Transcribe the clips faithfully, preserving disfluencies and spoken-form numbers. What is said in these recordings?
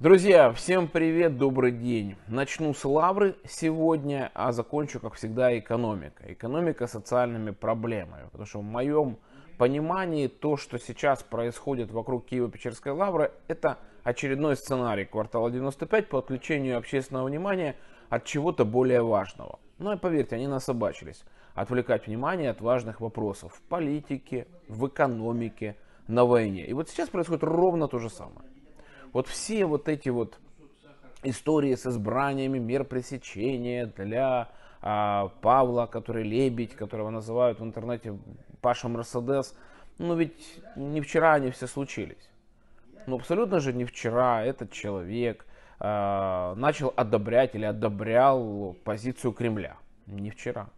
Друзья, всем привет, добрый день. Начну с лавры сегодня, а закончу, как всегда, экономика. Экономика с социальными проблемами. Потому что в моем понимании то, что сейчас происходит вокруг Киево-Печерской лавры, это очередной сценарий квартала девяносто пять по отвлечению общественного внимания от чего-то более важного. Ну и поверьте, они насобачились отвлекать внимание от важных вопросов в политике, в экономике, на войне. И вот сейчас происходит ровно то же самое. Вот все вот эти вот истории с избраниями мер пресечения для а, Павла, который Лебедь, которого называют в интернете Паша Мерседес, ну ведь не вчера они все случились. Ну абсолютно же не вчера этот человек а, начал одобрять или одобрял позицию Кремля. Не вчера.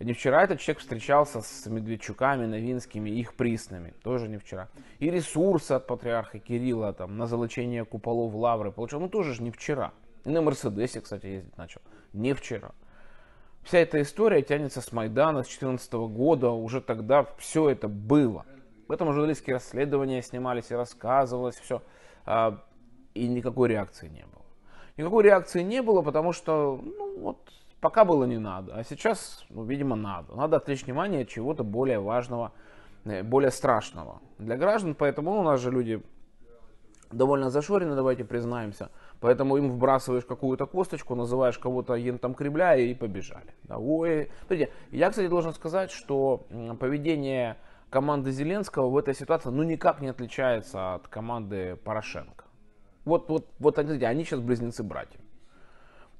Не вчера этот человек встречался с Медведчуками, Новинскими, их приснами. Тоже не вчера. И ресурсы от патриарха Кирилла там, на золочение куполов лавры получил. Ну тоже же не вчера. И на Мерседесе, кстати, ездить начал. Не вчера. Вся эта история тянется с Майдана, с две тысячи четырнадцатого года. Уже тогда все это было. Поэтому журналистские расследования снимались и рассказывалось. Все. И никакой реакции не было. Никакой реакции не было, потому что... Ну, вот, пока было не надо, а сейчас, ну, видимо, надо. Надо отвлечь внимание от чего-то более важного, более страшного для граждан. Поэтому у нас же люди довольно зашорены, давайте признаемся. Поэтому им вбрасываешь какую-то косточку, называешь кого-то ентом Кремля и побежали. Да, ой. Я, кстати, должен сказать, что поведение команды Зеленского в этой ситуации ну никак не отличается от команды Порошенко. Вот, вот, вот они, они сейчас близнецы-братья.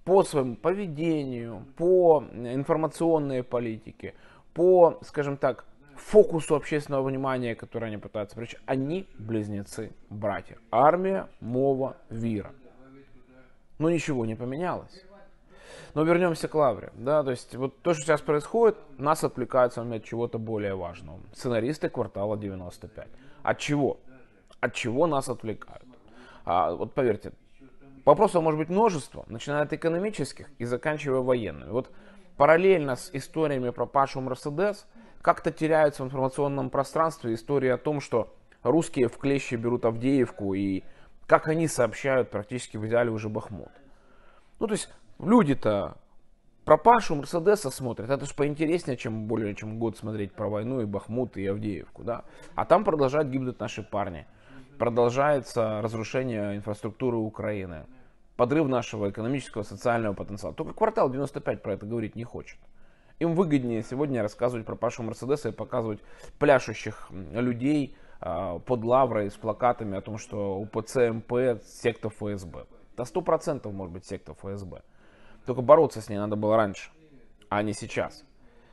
По своему поведению, по информационной политике, по, скажем так, фокусу общественного внимания, который они пытаются привлечь, они близнецы-братья. Армия, мова, вера. Но ничего не поменялось. Но вернемся к лавре. Да, то есть вот то, что сейчас происходит, нас отвлекают от чего-то более важного. Сценаристы квартала девяносто пять. От чего? От чего нас отвлекают? А, вот поверьте, вопросов может быть множество, начиная от экономических и заканчивая военными. Вот параллельно с историями про Пашу Мерседес как-то теряются в информационном пространстве истории о том, что русские в клещи берут Авдеевку и как они сообщают, практически взяли уже Бахмут. Ну то есть люди-то про Пашу Мерседеса смотрят, это же поинтереснее, чем более чем год смотреть про войну и Бахмут и Авдеевку. Да? А там продолжают гибнуть наши парни. Продолжается разрушение инфраструктуры Украины, подрыв нашего экономического, социального потенциала. Только квартал девяносто пять про это говорить не хочет. Им выгоднее сегодня рассказывать про Пашу Мерседеса и показывать пляшущих людей под лаврой с плакатами о том, что УПЦ, МП, секта ФСБ. Да сто процентов может быть секта ФСБ. Только бороться с ней надо было раньше, а не сейчас.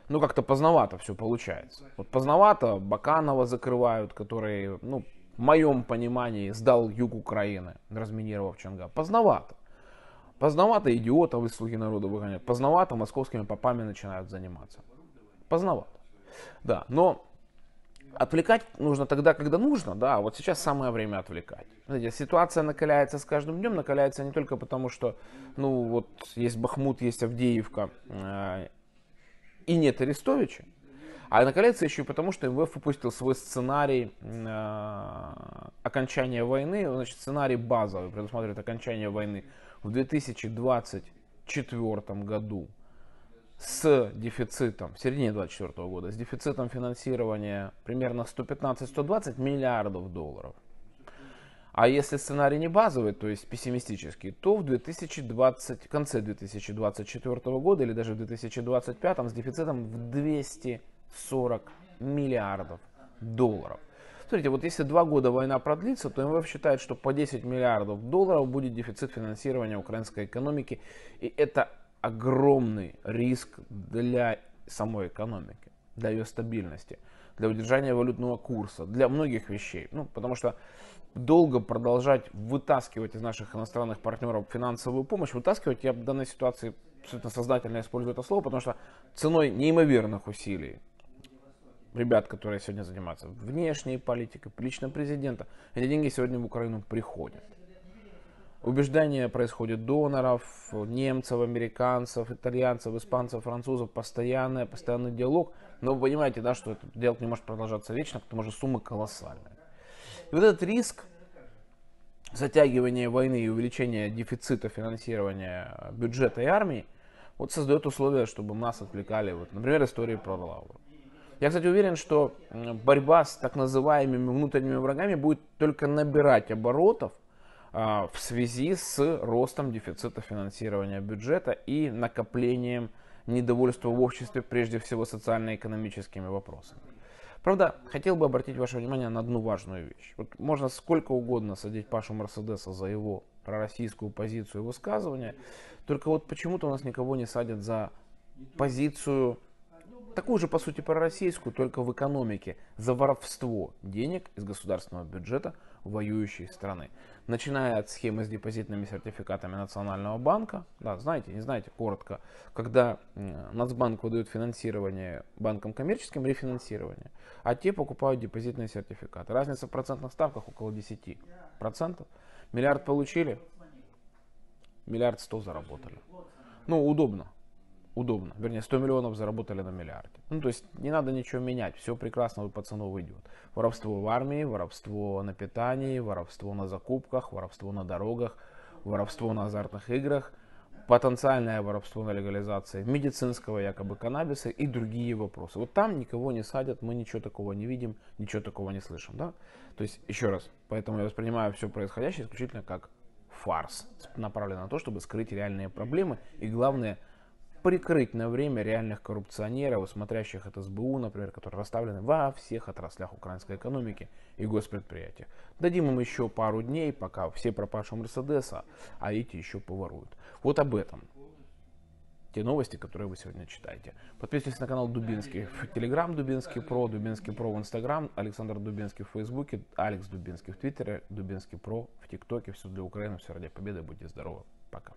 Ну как-то поздновато все получается. Вот поздновато Баканова закрывают, который... ну, в моем понимании, сдал юг Украины, разминировав Чанга. Поздновато. Поздновато идиотов из слуги народа выгоняют. Поздновато московскими попами начинают заниматься. Поздновато. Да, но отвлекать нужно тогда, когда нужно. Да, вот сейчас самое время отвлекать. Знаете, ситуация накаляется с каждым днем. Накаляется не только потому, что ну вот есть Бахмут, есть Авдеевка э- и нет Арестовича. А накаляется еще и потому, что МВФ выпустил свой сценарий э, окончания войны, значит, сценарий базовый, предусматривает окончание войны в две тысячи двадцать четвёртом году с дефицитом, в середине две тысячи двадцать четвёртого года, с дефицитом финансирования примерно сто пятнадцать — сто двадцать миллиардов долларов. А если сценарий не базовый, то есть пессимистический, то в две тысячи двадцатом, конце две тысячи двадцать четвёртого года или даже в две тысячи двадцать пятом с дефицитом в двести сорок миллиардов долларов. Смотрите, вот если два года война продлится, то МВФ считает, что по десять миллиардов долларов будет дефицит финансирования украинской экономики. И это огромный риск для самой экономики, для ее стабильности, для удержания валютного курса, для многих вещей. Ну, потому что долго продолжать вытаскивать из наших иностранных партнеров финансовую помощь, вытаскивать, я в данной ситуации абсолютно сознательно использую это слово, потому что ценой неимоверных усилий ребят, которые сегодня занимаются внешней политикой, лично президента, эти деньги сегодня в Украину приходят. Убеждение происходит доноров, немцев, американцев, итальянцев, испанцев, французов, постоянный, постоянный диалог. Но вы понимаете, да, что этот диалог не может продолжаться вечно, потому что суммы колоссальные. И вот этот риск, затягивание войны и увеличение дефицита финансирования бюджета и армии вот создает условия, чтобы нас отвлекали, вот, например, истории про лавру. Я, кстати, уверен, что борьба с так называемыми внутренними врагами будет только набирать оборотов а, в связи с ростом дефицита финансирования бюджета и накоплением недовольства в обществе, прежде всего, социально-экономическими вопросами. Правда, хотел бы обратить ваше внимание на одну важную вещь. Вот можно сколько угодно садить Пашу Мерседеса за его пророссийскую позицию и высказывания, только вот почему-то у нас никого не садят за позицию, такую же, по сути, пророссийскую, только в экономике, за воровство денег из государственного бюджета воюющей страны. Начиная от схемы с депозитными сертификатами Национального банка, да, знаете, не знаете, коротко, когда Нацбанк выдает финансирование банкам коммерческим, рефинансирование, а те покупают депозитные сертификаты. Разница в процентных ставках около десяти процентов. Миллиард получили, миллиард сто заработали. Ну, удобно. Удобно. Вернее, сто миллионов заработали на миллиарде. Ну, то есть, не надо ничего менять. Все прекрасно у пацанов идет. Воровство в армии, воровство на питании, воровство на закупках, воровство на дорогах, воровство на азартных играх, потенциальное воровство на легализации медицинского якобы каннабиса и другие вопросы. Вот там никого не садят, мы ничего такого не видим, ничего такого не слышим. Да? То есть, еще раз, поэтому я воспринимаю все происходящее исключительно как фарс, направлено на то, чтобы скрыть реальные проблемы и, главное, прикрыть на время реальных коррупционеров, смотрящих от эс бэ у, например, которые расставлены во всех отраслях украинской экономики и госпредприятиях. Дадим им еще пару дней, пока все про Пашу Мерседеса, а эти еще поворуют. Вот об этом те новости, которые вы сегодня читаете. Подписывайтесь на канал Дубинский в Телеграм, Дубинский Про, Дубинский Про в Инстаграм, Александр Дубинский в Фейсбуке, Алекс Дубинский в Твиттере, Дубинский Про в ТикТоке. Все для Украины, все ради победы, будьте здоровы, пока.